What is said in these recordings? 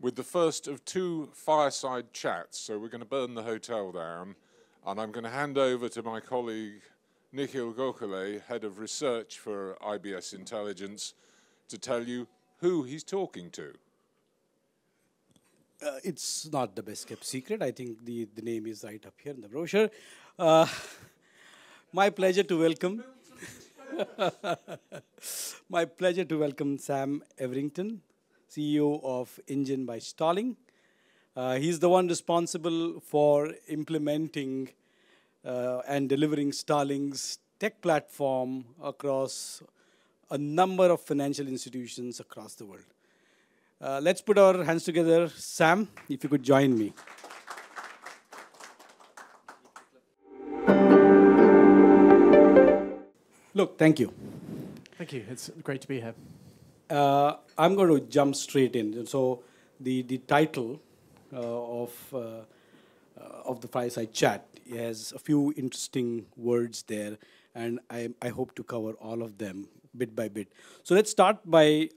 With the first of two fireside chats, so we're going to burn the hotel down, and I'm going to hand over to my colleague Nikhil Gokhale, Head of Research for IBS Intelligence, to tell you who he's talking to. It's not the best kept secret. I think the name is right up here in the brochure. My pleasure to welcome... my pleasure to welcome Sam Everington, CEO of Engine by Starling. He's the one responsible for implementing and delivering Starling's tech platform across a number of financial institutions across the world. Let's put our hands together. Sam, if you could join me. Look, thank you. Thank you. It's great to be here. I'm going to jump straight in. So the title of the Fireside Chat has a few interesting words there, and I hope to cover all of them bit by bit. So let's start by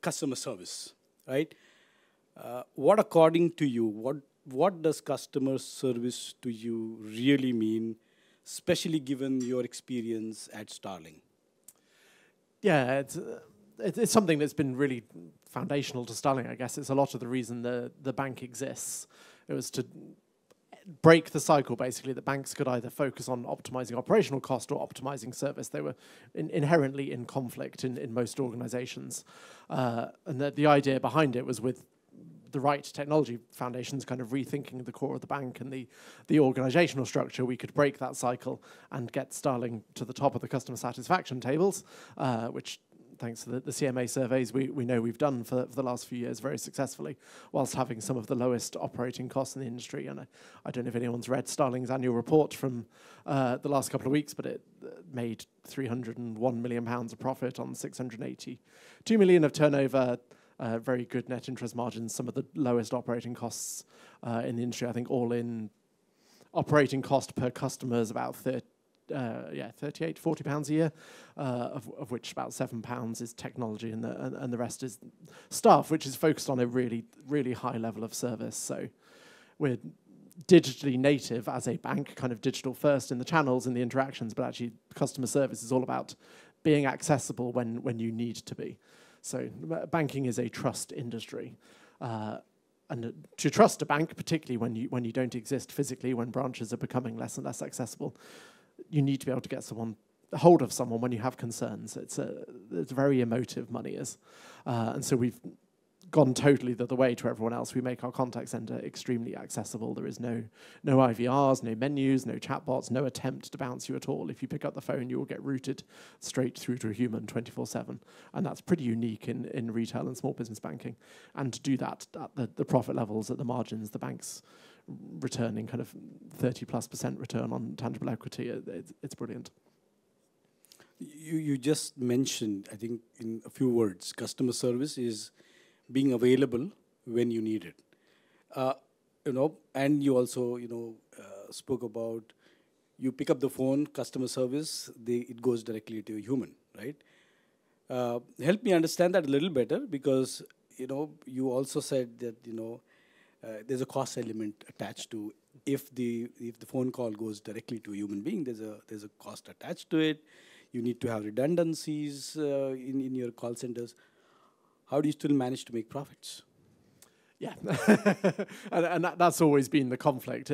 customer service, right? What, according to you, what does customer service to you really mean, especially given your experience at Starling? Yeah, it's something that's been really foundational to Starling, I guess. It's a lot of the reason the bank exists. It was to break the cycle, basically, that banks could either focus on optimizing operational cost or optimizing service. They were inherently in conflict in most organizations. And the idea behind it was, with the right technology foundations kind of rethinking the core of the bank and the organizational structure, we could break that cycle and get Starling to the top of the customer satisfaction tables, which, thanks to the CMA surveys, we know we've done for the last few years very successfully, whilst having some of the lowest operating costs in the industry. And I don't know if anyone's read Starling's annual report from the last couple of weeks, but it made £301 million of profit on £682 million of turnover, very good net interest margins, some of the lowest operating costs in the industry. I think all in operating cost per customer is about 38, 40 pounds a year, of which about £7 is technology, and the rest is staff, which is focused on a really, really high level of service. So we're digitally native as a bank, kind of digital first in the channels and the interactions, but actually customer service is all about being accessible when you need to be. So banking is a trust industry. And to trust a bank, particularly when you don't exist physically, when branches are becoming less and less accessible, you need to be able to get hold of someone when you have concerns. It's very emotive, money is. And so we've gone totally the other way to everyone else. We make our contact center extremely accessible. There is no IVRs, no menus, no chatbots, no attempt to bounce you at all. If you pick up the phone, you will get routed straight through to a human 24/7. And that's pretty unique in retail and small business banking. And to do that at the profit levels, at the margins, the banks returning kind of 30+% return on tangible equity, it's brilliant. You just mentioned, I think in a few words, customer service is being available when you need it. And you also spoke about, you pick up the phone, customer service, it goes directly to a human, right? Help me understand that a little better, because you also said that there's a cost element attached to if the phone call goes directly to a human being. There's a cost attached to it. You need to have redundancies in your call centers. How do you still manage to make profits? Yeah, and that's always been the conflict.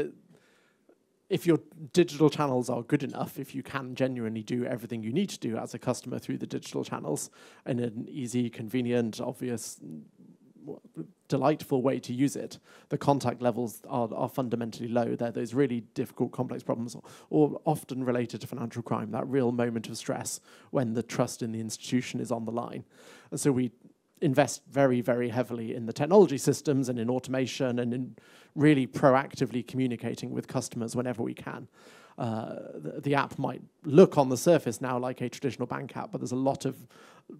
If your digital channels are good enough, if you can genuinely do everything you need to do as a customer through the digital channels in an easy, convenient, obvious, delightful way to use it, the contact levels are fundamentally low. They're those really difficult, complex problems, or often related to financial crime, that real moment of stress when the trust in the institution is on the line. And so we invest very, very heavily in the technology systems and in automation and in really proactively communicating with customers whenever we can. The app might look on the surface now like a traditional bank app, but there's a lot of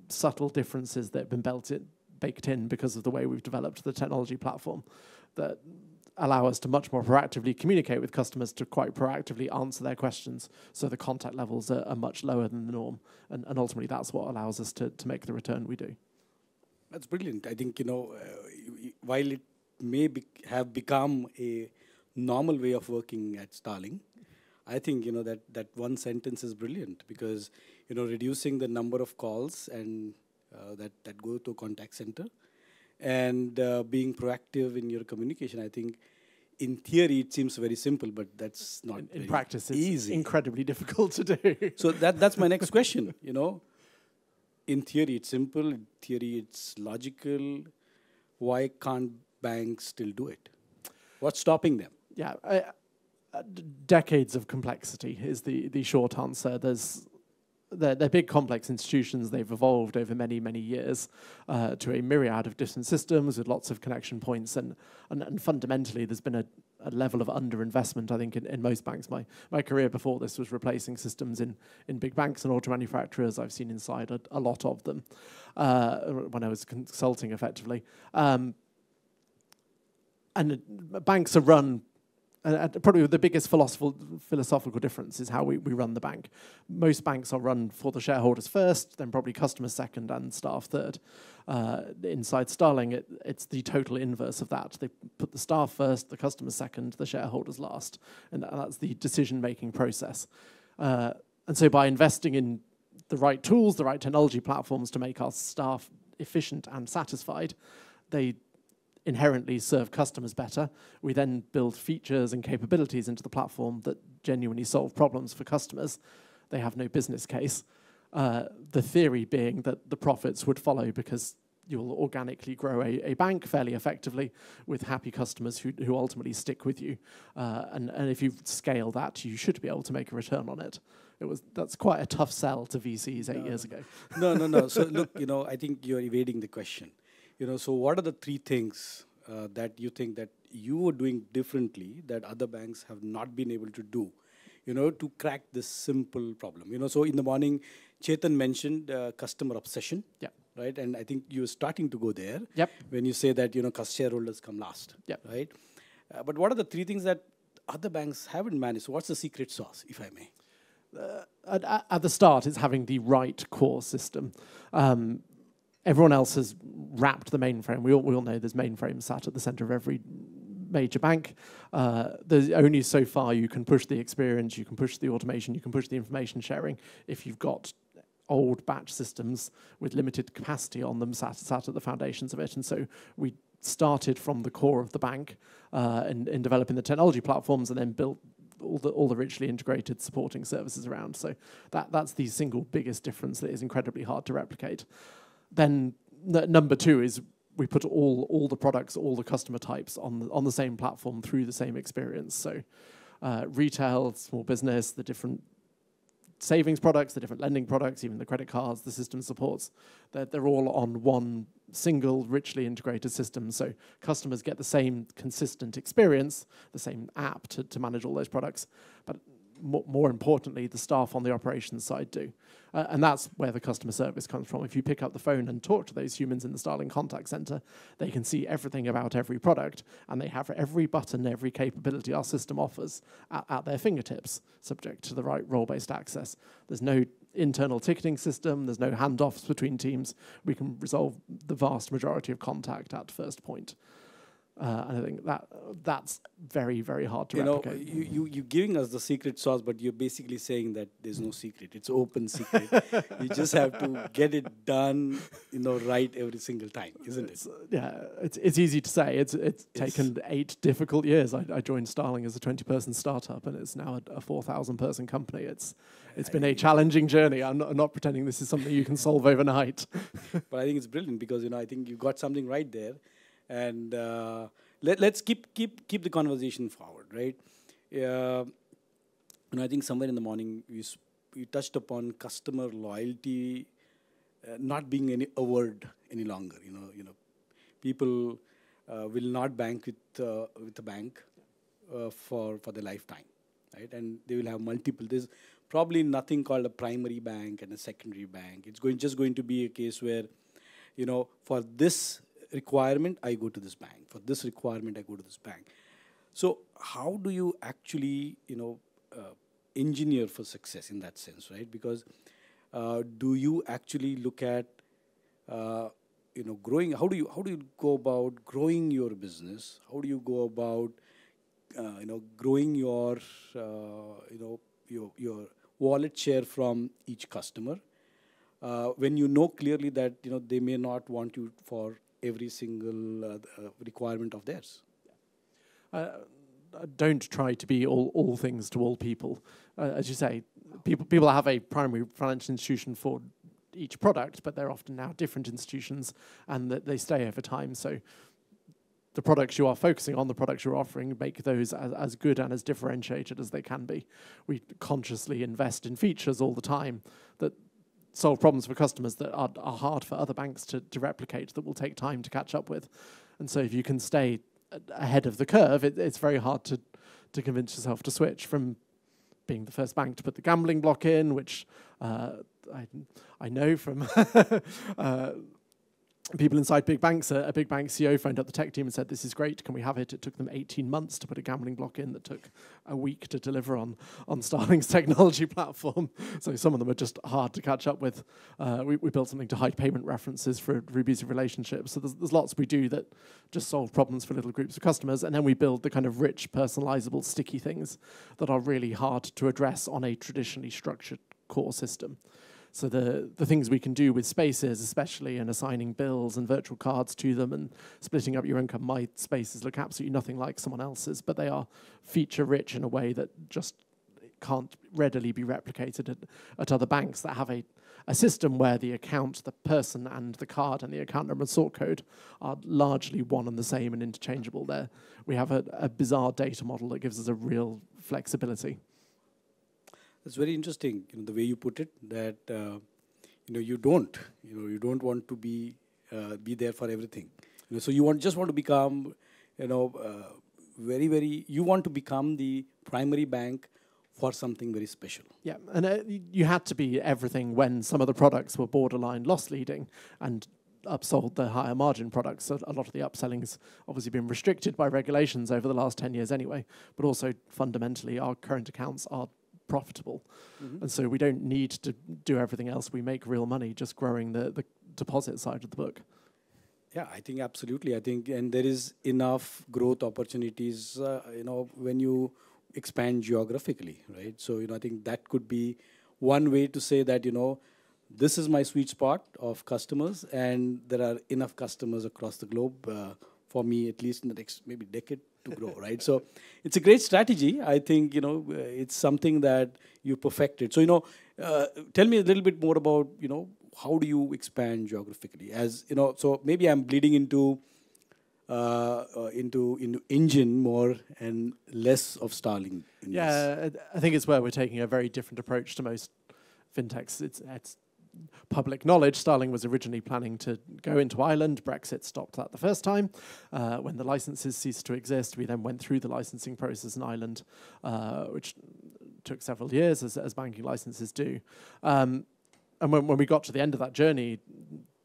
subtle differences that have been built in, baked in, because of the way we've developed the technology platform, that allow us to much more proactively communicate with customers to quite proactively answer their questions. So the contact levels are much lower than the norm. And ultimately, that's what allows us to make the return we do. That's brilliant. I think, you know, while it may have become a normal way of working at Starling, I think, you know, that one sentence is brilliant because, you know, reducing the number of calls and that go to a contact center and being proactive in your communication, I think in theory it seems very simple, but that's not in practice it's easy. Incredibly difficult to do. So that's my next question, you know. In theory it's simple, in theory it's logical. Why can't banks still do it? What's stopping them? Yeah. Decades of complexity is the short answer. They're big, complex institutions. They've evolved over many, many years to a myriad of different systems with lots of connection points. And fundamentally, there's been a level of underinvestment, I think, in most banks. My career before this was replacing systems in big banks and auto manufacturers. I've seen inside a lot of them when I was consulting, effectively. And banks are run... probably the biggest philosophical difference is how we run the bank. Most banks are run for the shareholders first, then probably customers second, and staff third. Inside Starling, it's the total inverse of that. They put the staff first, the customers second, the shareholders last. And that's the decision-making process. And so by investing in the right tools, the right technology platforms to make our staff efficient and satisfied, they inherently serve customers better. We then build features and capabilities into the platform that genuinely solve problems for customers. They have no business case. The theory being that the profits would follow because you'll organically grow a bank fairly effectively with happy customers who ultimately stick with you. And if you scale that, you should be able to make a return on it. That's quite a tough sell to VCs eight years ago. No. So look, you know, I think you're evading the question. You know, so what are the three things that you think that you are doing differently that other banks have not been able to do, you know, to crack this simple problem? You know, so in the morning, Chetan mentioned customer obsession, right? And I think you're starting to go there when you say that, you know, shareholders come last, right? But what are the three things that other banks haven't managed? So what's the secret sauce, if I may? At the start, it's having the right core system. Everyone else has wrapped the mainframe. We all know there's mainframes sat at the center of every major bank. There's only so far you can push the experience, you can push the automation, you can push the information sharing if you've got old batch systems with limited capacity on them sat at the foundations of it. And so we started from the core of the bank in developing the technology platforms and then built all the richly integrated supporting services around. So that's the single biggest difference that is incredibly hard to replicate. Then number two is we put all the products, all the customer types on the same platform through the same experience. So retail, small business, the different savings products, the different lending products, even the credit cards, the system supports, they're all on one single richly integrated system. So customers get the same consistent experience, the same app to manage all those products. But more importantly, the staff on the operations side do. And that's where the customer service comes from. If you pick up the phone and talk to those humans in the Starling contact center, they can see everything about every product, and they have every button, every capability our system offers at their fingertips, subject to the right role-based access. There's no internal ticketing system. There's no handoffs between teams. We can resolve the vast majority of contact at first point. And I think that's very, very hard to replicate. You're giving us the secret sauce, but you're basically saying that there's no secret. It's open secret. You just have to get it done, you know, right every single time, isn't it? It's easy to say. It's taken 8 difficult years. I joined Starling as a 20-person startup, and it's now a 4,000-person company. It's been a challenging journey. I'm not pretending this is something you can solve overnight. But I think it's brilliant because, you know, I think you got something right there. And let's keep the conversation forward, right? And I think somewhere in the morning we touched upon customer loyalty not being a word any longer. You know, people will not bank with a bank for their lifetime, right? And they will have multiple. There's probably nothing called a primary bank and a secondary bank. It's just going to be a case where, you know, for this requirement, I go to this bank. For this requirement, I go to this bank. So how do you actually, engineer for success in that sense, right? Because do you actually look at, growing? How do you go about growing your business? How do you go about, growing your, your wallet share from each customer? When you know clearly that they may not want you for every single requirement of theirs. Don't try to be all things to all people. As you say, people have a primary financial institution for each product, but they're often now different institutions, and that they stay over time. So the products you are focusing on, the products you're offering, make those as good and as differentiated as they can be. We consciously invest in features all the time that solve problems for customers that are hard for other banks to replicate, that will take time to catch up with. And so if you can stay ahead of the curve, it's very hard to convince yourself to switch from being the first bank to put the gambling block in, which I know from people inside big banks. A big bank CEO phoned up the tech team and said, "This is great, can we have it?" It took them 18 months to put a gambling block in that took a week to deliver on Starling's technology platform. So some of them are just hard to catch up with. We built something to hide payment references for Ruby's relationships. So there's lots we do that just solve problems for little groups of customers. And then we build the kind of rich, personalizable, sticky things that are really hard to address on a traditionally structured core system. So the things we can do with spaces, especially in assigning bills and virtual cards to them and splitting up your income, my spaces look absolutely nothing like someone else's, but they are feature-rich in a way that just can't readily be replicated at other banks that have a system where the account, the person, and the card, and the account number and sort code are largely one and the same and interchangeable there. We have a bizarre data model that gives us a real flexibility. It's very interesting, the way you put it, that you don't want to be there for everything. So you just want to become, you want to become the primary bank for something very special. Yeah, and you had to be everything when some of the products were borderline loss leading and upsold the higher margin products. So a lot of the upselling's obviously been restricted by regulations over the last 10 years anyway, but also fundamentally our current accounts are profitable. Mm-hmm. And so we don't need to do everything else. We make real money just growing the deposit side of the book. Yeah, I think absolutely. I think, and there is enough growth opportunities, when you expand geographically, right? So, I think that could be one way to say that, this is my sweet spot of customers, and there are enough customers across the globe for me, at least in the next maybe decade, to grow, right? So it's a great strategy. I think, it's something that you perfected. So, tell me a little bit more about, how do you expand geographically? As, so maybe I'm bleeding into Engine more and less of Starling. Yeah, I think it's where we're taking a very different approach to most fintechs. It's public knowledge. Starling was originally planning to go into Ireland. Brexit stopped that the first time. When the licenses ceased to exist, we then went through the licensing process in Ireland, which took several years, as banking licenses do. And when we got to the end of that journey,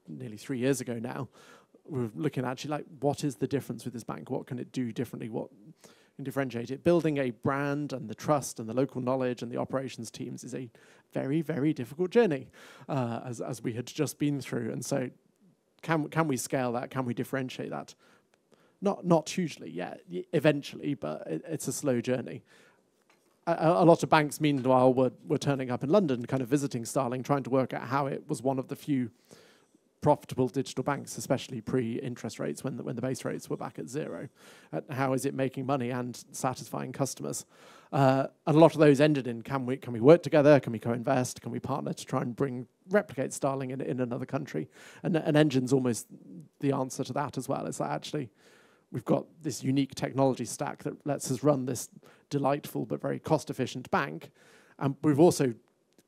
nearly 3 years ago now, we were looking at actually, like, what is the difference with this bank? What can it do differently? What can differentiate it? Building a brand and the trust and the local knowledge and the operations teams is a very, very difficult journey, as we had just been through. And so can we scale that? Can we differentiate that? Not hugely yet, eventually, but it's a slow journey. A lot of banks, meanwhile, were turning up in London, kind of visiting Starling, trying to work out how it was one of the few profitable digital banks, especially pre-interest rates, when the base rates were back at zero. How is it making money and satisfying customers? And a lot of those ended in, can we work together? Can we co-invest? Can we partner to try and replicate Starling in another country? And Engine's almost the answer to that as well. It's that actually we've got this unique technology stack that lets us run this delightful but very cost-efficient bank. And we've also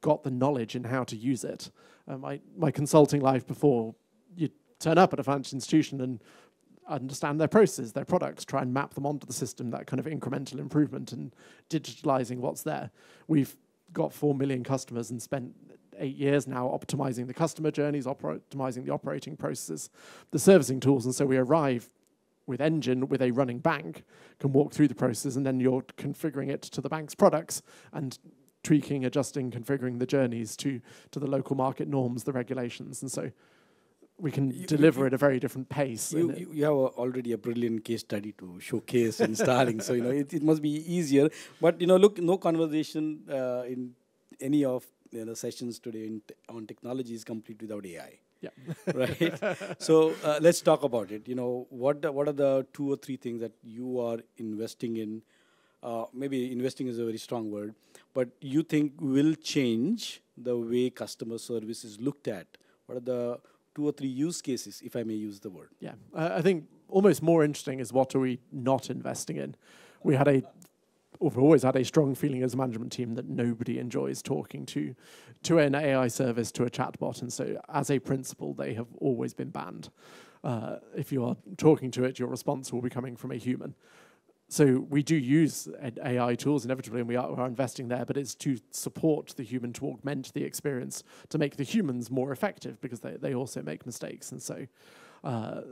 got the knowledge in how to use it. My consulting life before, you turn up at a financial institution and understand their processes, their products, try and map them onto the system, that kind of incremental improvement and digitalizing what's there. We've got 4 million customers and spent 8 years now optimizing the customer journeys, optimizing the operating processes, the servicing tools, and so we arrive with Engine, with a running bank, can walk through the process, and then you're configuring it to the bank's products and tweaking, adjusting, configuring the journeys to the local market norms, the regulations. And so we can deliver at a very different pace. You have already a brilliant case study to showcase in Starling, so it must be easier. But look, no conversation in any of sessions today on technology is complete without AI. Yeah. Right. So let's talk about it. What are the 2 or 3 things that you are investing in? Maybe investing is a very strong word, but you think will change the way customer service is looked at. What are the 2 or 3 use cases, if I may use the word? Yeah, I think almost more interesting is what are we not investing in. We've always had a strong feeling as a management team that nobody enjoys talking to an AI service, to a chatbot, and so as a principle, they have always been banned. If you are talking to it, your response will be coming from a human. So we do use AI tools inevitably, and we are investing there, but it's to support the human, to augment the experience, to make the humans more effective, because they also make mistakes. And so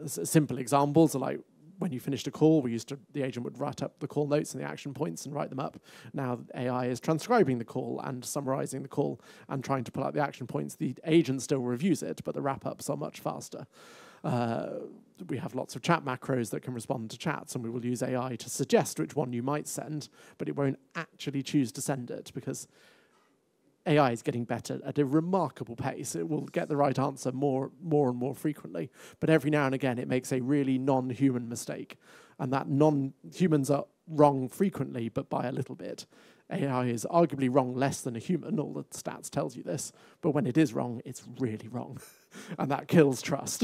simple examples are like, when you finished a call, the agent would write up the call notes and the action points and write them up. Now AI is transcribing the call and summarizing the call and trying to pull out the action points. The agent still reviews it, but the wrap-ups are much faster. We have lots of chat macros that can respond to chats, and we will use AI to suggest which one you might send, but it won't actually choose to send it, because AI is getting better at a remarkable pace. It will get the right answer more and more frequently. But every now and again, it makes a really non-human mistake. And that humans are wrong frequently, but by a little bit. AI is arguably wrong less than a human. All the stats tells you this. But when it is wrong, it's really wrong. And that kills trust.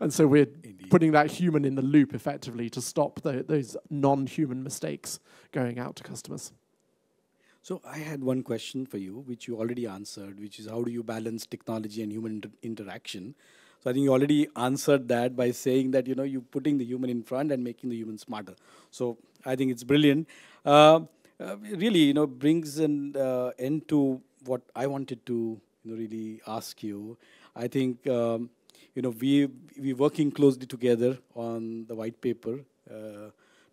And so we're putting that human in the loop, effectively, to stop those non-human mistakes going out to customers. So I had one question for you, which you already answered, which is how do you balance technology and human interaction? So I think you already answered that by saying that you're putting the human in front and making the human smarter. So I think it's brilliant. Really, brings an end to what I wanted to really ask you. I think we're working closely together on the white paper,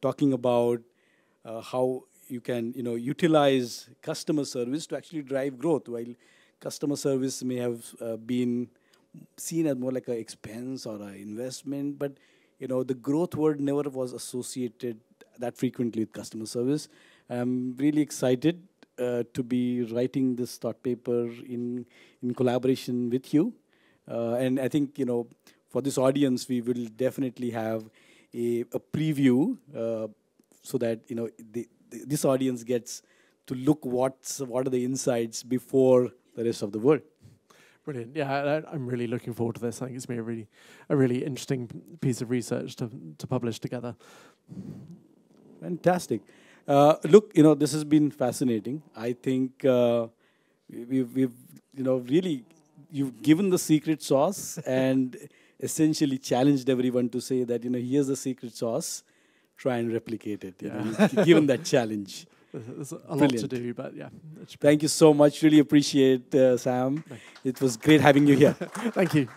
talking about how you can utilize customer service to actually drive growth. While customer service may have been seen as more like an expense or an investment, but the growth word never was associated that frequently with customer service. I'm really excited to be writing this thought paper in collaboration with you. And I think for this audience, we will definitely have a preview so that this audience gets to look what are the insights before the rest of the world. Brilliant. Yeah, I'm really looking forward to this. I think it's going to be a really interesting piece of research to publish together. Fantastic. Look, this has been fascinating. I think we've really, you've given the secret sauce and essentially challenged everyone to say that, here's the secret sauce. Try and replicate it, given that challenge. There's a lot to do, but yeah. Thank you so much. Really appreciate Sam. It was great having you here. Thank you.